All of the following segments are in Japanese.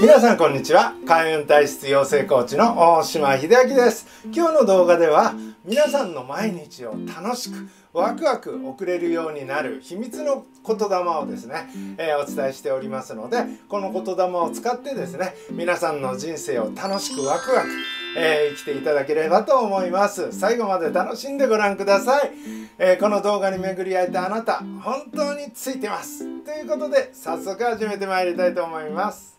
皆さんこんにちは。開運体質養成コーチの大島秀明です。今日の動画では皆さんの毎日を楽しくワクワク送れるようになる秘密の言霊をですね、お伝えしておりますので、この言霊を使ってですね、皆さんの人生を楽しくワクワク、生きていただければと思います。最後まで楽しんでご覧ください。この動画に巡り会えたあなた、本当についてますということで、早速始めてまいりたいと思います。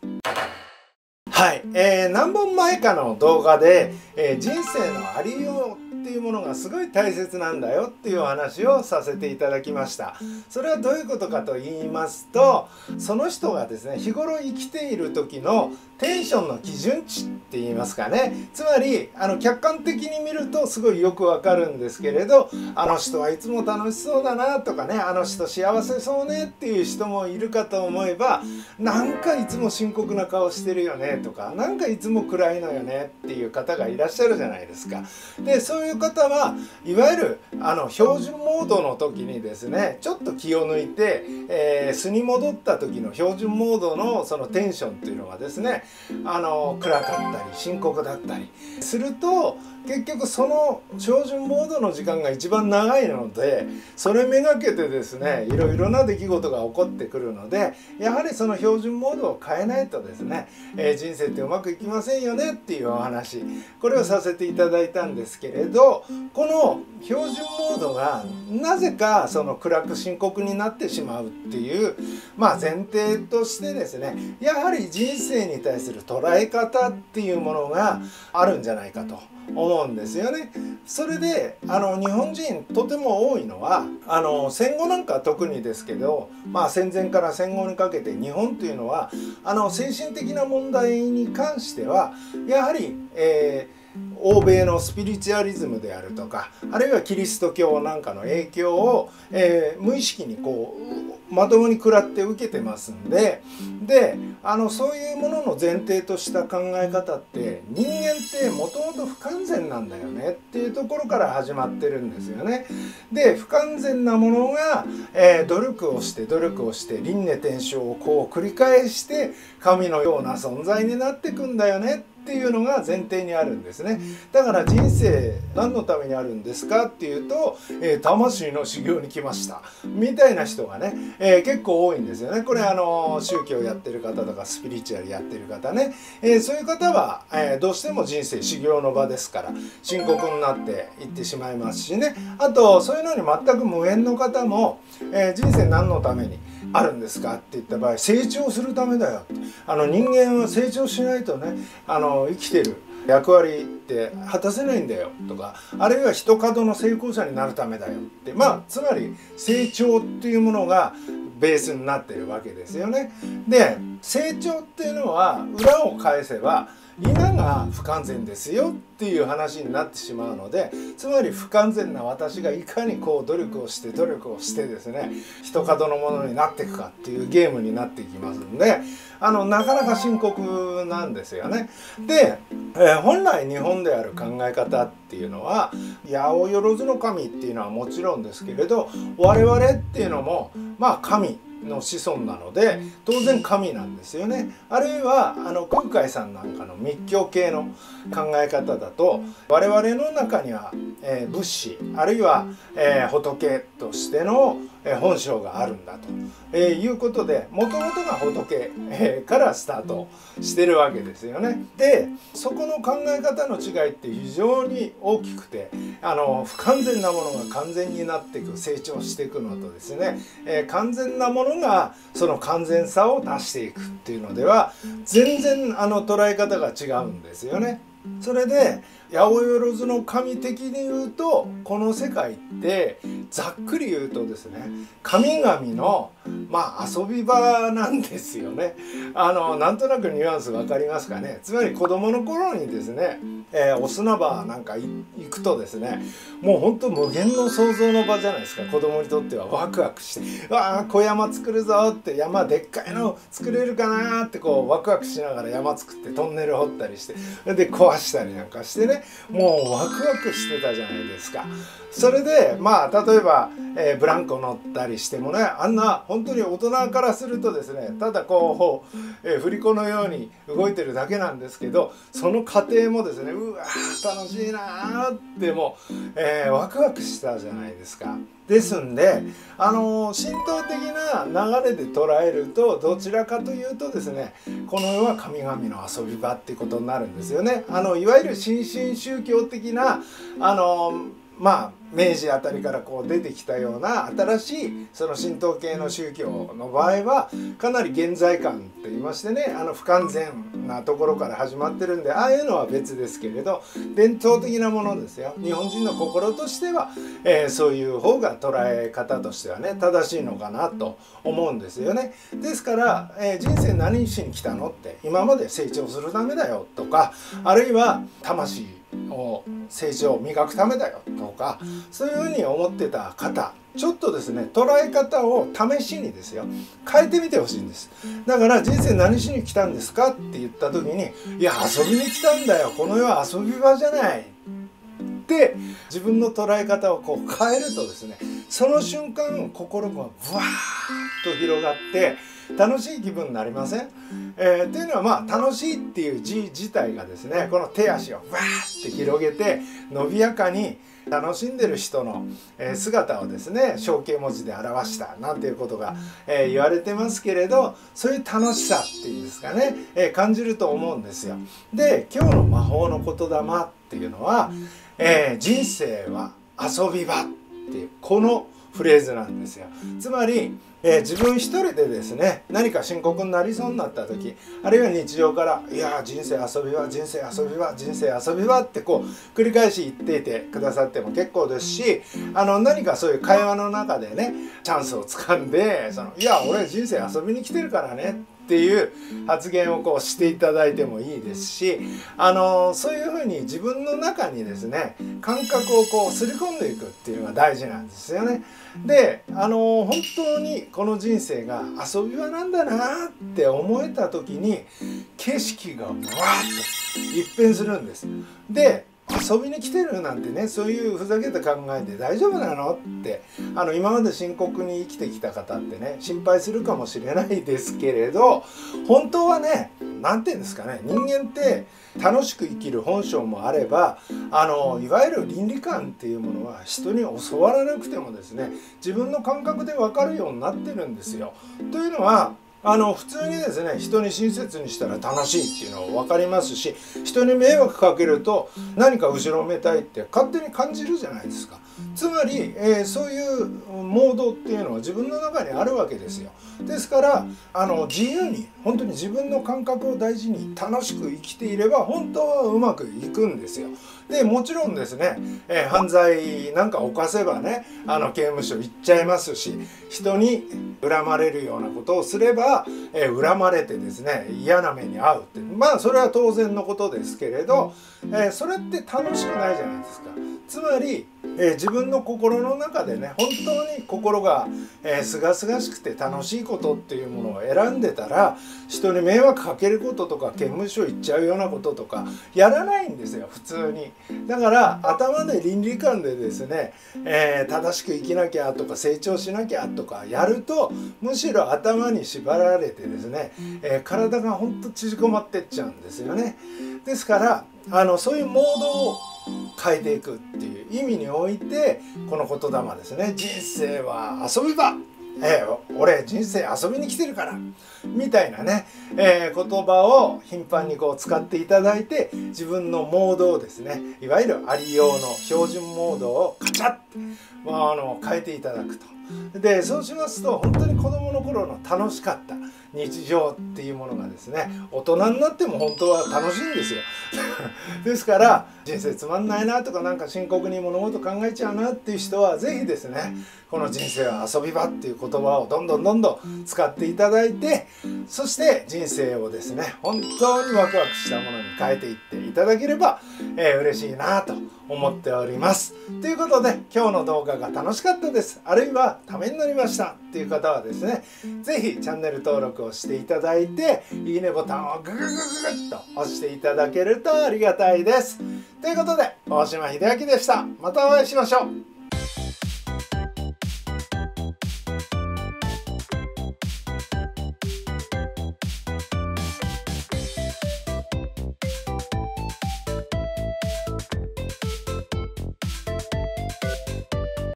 はい、何本前かの動画で、人生のありようっていうものがすごい大切なんだよっていうお話をさせていただきました。それはどういうことかと言いますと、その人がですね、日頃生きている時のテンションの基準値って言いますかね。つまり客観的に見るとすごいよくわかるんですけれど、あの人はいつも楽しそうだなとかね、あの人幸せそうねっていう人もいるかと思えば、なんかいつも深刻な顔してるよねとか、なんかいつも暗いのよねっていう方がいらっしゃるじゃないですか。で、そういう方はいわゆる標準モードの時にですね、ちょっと気を抜いて、素に戻った時の標準モードのそのテンションっていうのはですね、暗かったり深刻だったりすると、結局その標準モードの時間が一番長いので、それめがけてですね、いろいろな出来事が起こってくるので、やはりその標準モードを変えないとですね、人生ってうまくいきませんよねっていうお話、これをさせていただいたんですけれど、この標準モードがなぜかその暗く深刻になってしまうっていう、前提としてですね、やはり人生に対する捉え方っていうものがあるんじゃないかと思うんですよね。それで日本人とても多いのは戦後なんか特にですけど、戦前から戦後にかけて日本というのは精神的な問題に関してはやはり、欧米のスピリチュアリズムであるとか、あるいはキリスト教なんかの影響を、無意識にこうまともに食らって受けてますんで、そういうものの前提とした考え方って、人間ってもともと不完全なんだよねっていうところから始まってるんですよね。で、不完全なものが、努力をして輪廻転生をこう繰り返して神のような存在になってくんだよねっていうのが前提にあるんですね。だから人生何のためにあるんですかっていうと、魂の修行に来ましたみたいな人がね、結構多いんですよね。これ宗教やってる方とかスピリチュアルやってる方ね、そういう方は、どうしても人生修行の場ですから深刻になっていってしまいますしね。あと、そういうのに全く無縁の方も、人生何のためにあるんですかって言った場合、成長するためだよって、人間は成長しないとね、生きてる役割って果たせないんだよとか、あるいは一角の成功者になるためだよって、つまり成長っていうものがベースになってるわけですよね。で、成長っていうのは裏を返せば今が不完全ですよっていう話になってしまうので、つまり不完全な私がいかにこう努力をしてですね、一角のものになっていくかっていうゲームになっていきますんで、なかなか深刻なんですよね。で、本来日本である考え方っていうのは、八百万の神っていうのはもちろんですけれど、我々っていうのも神の子孫なので当然神なんですよね。あるいは空海さんなんかの密教系の考え方だと、我々の中には、仏師あるいは、仏としての本性があるんだということで、もともとが仏からスタートしてるわけですよね。で、そこの考え方の違いって非常に大きくて、不完全なものが完全になっていく、成長していくのとですね、完全なものがその完全さを出していくっていうのでは全然捉え方が違うんですよね。それで八百万の神的に言うと、この世界ってざっくり言うとですね、神々の遊び場なんですよね。なんとなくニュアンス分かりますかね。つまり子供の頃にですね、お砂場なんか行くとですね、もうほんと無限の想像の場じゃないですか。子供にとってはワクワクして「わあ、小山作るぞ」って、山でっかいの作れるかなってこうワクワクしながら山作って、トンネル掘ったりして、で壊したりなんかしてね、もうワクワクしてたじゃないですか。それでまあ例えば、ブランコ乗ったりしてもね、あんな本当に大人からするとですね、ただこう、振り子のように動いてるだけなんですけど、その過程もですね、うわー楽しいなーってもう、ワクワクしたじゃないですか。ですんで、浸透的な流れで捉えると、どちらかというとですね、この世は神々の遊び場っていうことになるんですよね。いわゆる新進宗教的なまあ明治あたりからこう出てきたような新しいその神道系の宗教の場合はかなり現在感っていいましてね、不完全なところから始まってるんで、ああいうのは別ですけれど、伝統的なものですよ。日本人の心としては、そういう方が捉え方としてはね正しいのかなと思うんですよね。ですから、人生何しに来たのって、今まで成長するためだよとか、あるいは魂を成長を磨くためだよとか、そういうふうに思ってた方、ちょっとですね捉え方を試しにですよ変えてみてほしいんです。だから人生何しに来たんですかって言った時に、いや遊びに来たんだよ、この世は遊び場じゃないって自分の捉え方をこう変えるとですね、その瞬間心がブワーッと広がって楽しい気分になりません？というのは、まあ楽しいっていう字自体がですね、この手足をわーって広げて伸びやかに楽しんでる人の姿をですね象形文字で表したなんていうことが言われてますけれど、そういう楽しさっていうんですかね、感じると思うんですよ。で今日の魔法の言霊っていうのは、人生は遊び場っていうこのフレーズなんですよ。つまり、自分一人でですね何か深刻になりそうになった時、あるいは日常から「いや人生遊び場、人生遊び場、人生遊び場」ってこう繰り返し言っていてくださっても結構ですし、何かそういう会話の中でねチャンスをつかんで「いや俺人生遊びに来てるからね」っていう発言をこうしていただいてもいいですし、そういうふうに自分の中にですね感覚をこうすり込んでいくっていうのが大事なんですよね。で本当にこの人生が遊び場なんだなって思えた時に景色がわーっと一変するんです。で遊びに来てるなんてね、そういうふざけた考えで大丈夫なのって今まで深刻に生きてきた方ってね心配するかもしれないですけれど、本当はね何て言うんですかね、人間って楽しく生きる本性もあれば、いわゆる倫理観っていうものは人に教わらなくてもですね自分の感覚で分かるようになってるんですよ。というのは普通にですね人に親切にしたら楽しいっていうのは分かりますし、人に迷惑かけると何か後ろめたいって勝手に感じるじゃないですか。つまり、そういうモードっていうのは自分の中にあるわけですよ。ですから自由に本当に自分の感覚を大事に楽しく生きていれば本当はうまくいくんですよ。でもちろんですね、犯罪なんか犯せばね刑務所行っちゃいますし、人に恨まれるようなことをすれば恨まれてですね嫌な目に遭うって、まあそれは当然のことですけれど、それって楽しくないじゃないですか。つまり、自分の心の中でね本当に心がすがすがしくて楽しいことっていうものを選んでたら、人に迷惑かけることとか刑務所行っちゃうようなこととかやらないんですよ普通に。だから頭で倫理観でですね、正しく生きなきゃとか成長しなきゃとかやると、むしろ頭に縛られてですね、体がほんと縮こまってっちゃうんですよね。ですからそういうモードを変えていくっていう意味において、この言霊ですね、人生は遊び場、俺人生遊びに来てるからみたいなね、言葉を頻繁にこう使っていただいて、自分のモードをですねいわゆるありようの標準モードをカチャッて、変えていただくと。でそうしますと本当に子どもの頃の楽しかった日常っていうものがですね大人になっても本当は楽しいんですよですから人生つまんないなとか、なんか深刻に物事考えちゃうなっていう人は是非ですねこの「人生は遊び場」っていう言葉をどんどん使っていただいて、そして人生をですね本当にワクワクしたものに変えていっていただければ、嬉しいなと思っております。ということで今日の動画が楽しかったです、あるいはためになりましたっていう方はですね是非チャンネル登録をしていただいて、いいねボタンをググッと押していただけるとありがたいです。ということで大島秀明でした。またお会いしましょう。